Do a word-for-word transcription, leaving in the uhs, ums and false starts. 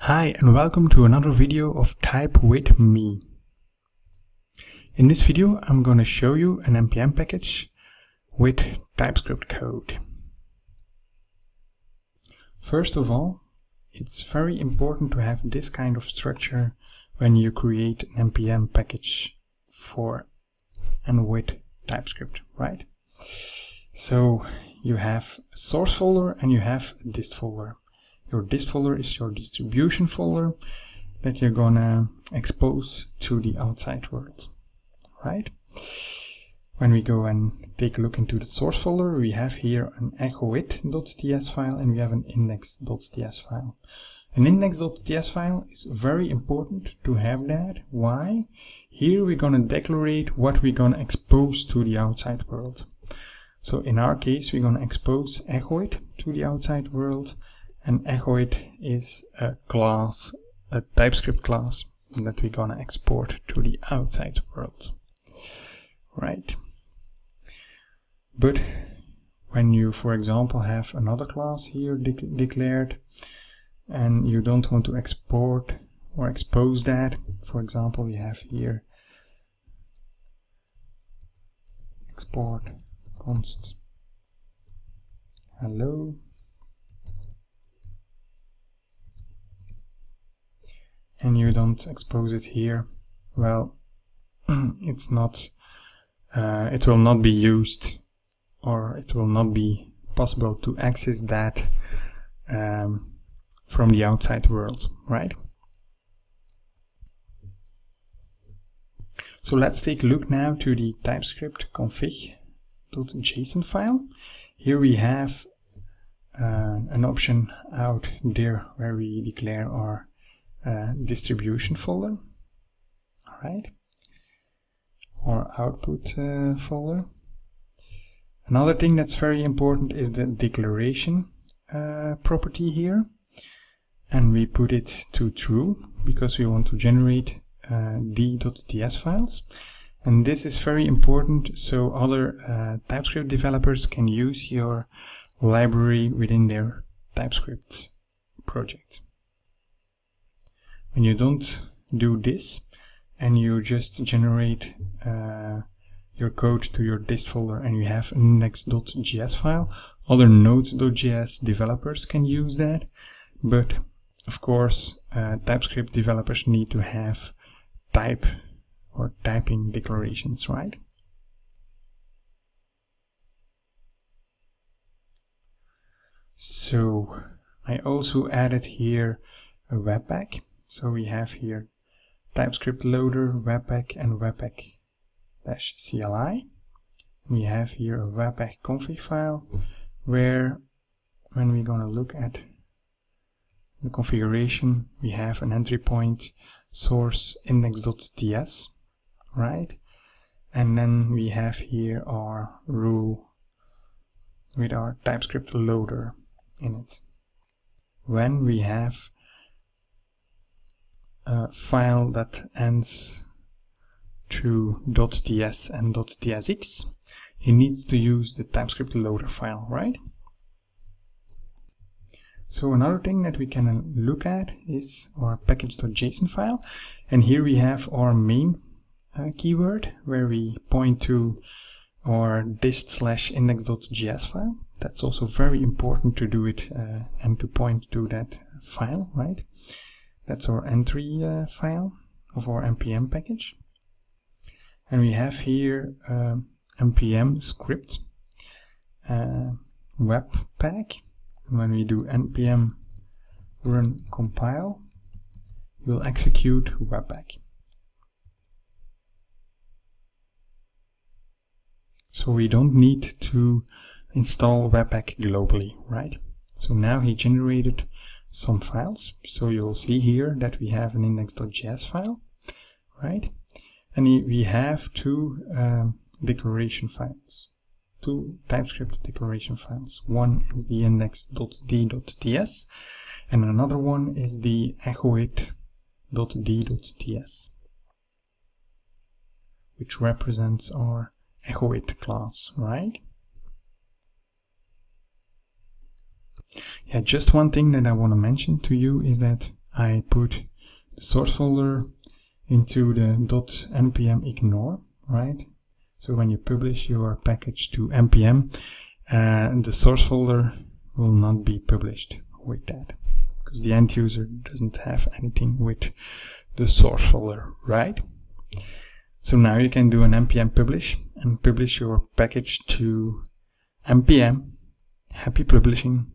Hi and welcome to another video of Type With Me. In this video I'm going to show you an npm package with TypeScript code. First of all, it's very important to have this kind of structure when you create an npm package for and with TypeScript, right? So you have a source folder and you have a dist folder. Your dist folder is your distribution folder that you're gonna expose to the outside world, right? When we go and take a look into the source folder, we have here an echoit.ts file and we have an index.ts file. An index.ts file is very important to have that. Why? Here we're gonna declare what we're gonna expose to the outside world. So in our case, we're gonna expose echoit to the outside world. And EchoIt is a class, a TypeScript class that we're gonna export to the outside world, right? But when you, for example, have another class here de declared and you don't want to export or expose that, for example, we have here export const hello. And you don't expose it here, well, it's not, uh, it will not be used, or it will not be possible to access that um, from the outside world, right? So let's take a look now to the TypeScript config.json file. Here we have uh, an option out there where we declare our Uh, distribution folder, all right, or output uh, folder. Another thing that's very important is the declaration uh, property here, and we put it to true because we want to generate uh, d.ts files, and this is very important so other uh, TypeScript developers can use your library within their TypeScript project. When you don't do this and you just generate uh, your code to your dist folder and you have an index.js file, other node.js developers can use that, but of course uh, TypeScript developers need to have type or typing declarations, right? So I also added here a Webpack. So we have here TypeScript loader, Webpack, and Webpack-C L I. We have here a Webpack config file where, when we're going to look at the configuration, we have an entry point source index.ts, right? And then we have here our rule with our TypeScript loader in it. When we have a file that ends to .ts and .tsx, you need to use the TypeScript loader file, right? So another thing that we can look at is our package.json file, and here we have our main uh, keyword where we point to our dist slash index.js file. That's also very important to do it uh, and to point to that file, right? That's our entry uh, file of our npm package. And we have here uh, npm script uh, webpack. And when we do npm run compile, we'll execute webpack. So we don't need to install webpack globally, right? So now he generated some files, so you'll see here that we have an index.js file, right? And we have two um, declaration files, two TypeScript declaration files. One is the index.d.ts and another one is the echoit.d.ts, which represents our echoit class, right? Yeah, just one thing that I want to mention to you is that I put the source folder into the .npmignore, right? So when you publish your package to npm, uh, the source folder will not be published with that, because the end user doesn't have anything with the source folder, right? So now you can do an npm publish and publish your package to npm. Happy publishing!